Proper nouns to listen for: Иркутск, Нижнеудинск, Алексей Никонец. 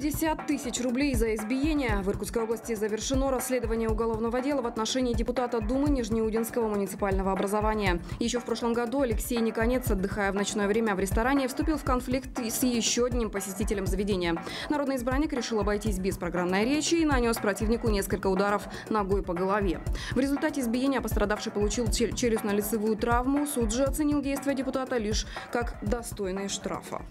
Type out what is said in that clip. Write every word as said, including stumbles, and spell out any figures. пятьдесят тысяч рублей за избиение. В Иркутской области завершено расследование уголовного дела в отношении депутата Думы Нижнеудинского муниципального образования. Еще в прошлом году Алексей Никонец, отдыхая в ночное время в ресторане, вступил в конфликт с еще одним посетителем заведения. Народный избранник решил обойтись без программной речи и нанес противнику несколько ударов ногой по голове. В результате избиения пострадавший получил челюстно-лицевую травму. Суд же оценил действия депутата лишь как достойные штрафа.